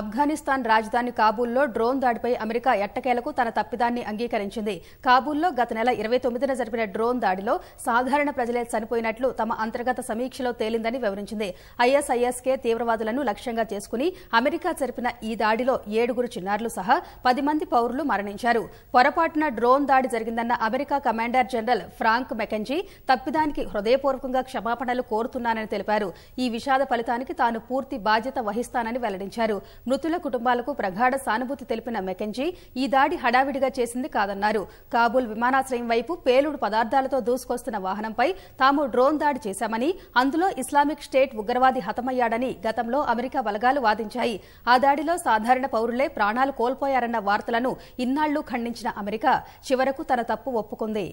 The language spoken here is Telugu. అఫ్ఘనిస్తాన్ రాజధాని కాబూల్లో డ్రోన్ దాడిపై అమెరికా ఎట్టకేలకు తన తప్పిదాన్ని అంగీకరించింది. కాబూల్లో గత నెల 29న జరిగిన డ్రోన్ దాడిలో సాధారణ ప్రజలే చనిపోయినట్లు తమ అంతర్గత సమీక్షలో తేలిందని వివరించింది. ISIS K తీవ్రవాదులను లక్ష్యంగా చేసుకుని అమెరికా జరిపిన ఈ దాడిలో 7 చిన్నారులు సహా 10 మంది పౌరులు మరణించారు. పొరపాటున డ్రోన్ దాడి జరిగిందన్న America commander general Frank McKenzie తప్పిదానికి హృదయపూర్వకంగా క్షమాపణలు కోరుతున్నానని తెలిపారు. ఈ విషాద ఫలితానికి తాను పూర్తి బాధ్యత వహిస్తానని వెల్లడించారు. మృతుల కుటుంబాలకు ప్రగాఢ సానుభూతి తెలిపిన మెకెంజీ ఈ దాడి హడావిడిగా చేసింది కాదన్నారు. కాబూల్ విమానాశ్రయం వైపు పేలుడు పదార్థాలతో దూసుకొస్తున్న వాహనంపై తాము డ్రోన్ దాడి చేశామని, అందులో ఇస్లామిక్ స్టేట్ ఉగ్రవాది హతమయ్యాడని గతంలో అమెరికా బలగాలు వాదించాయి. ఆ దాడిలో సాధారణ పౌరులే ప్రాణాలు కోల్పోయారన్న వార్తలను ఇన్నాళ్లు ఖండించిన అమెరికా చివరకు తన తప్పు ఒప్పుకుంది.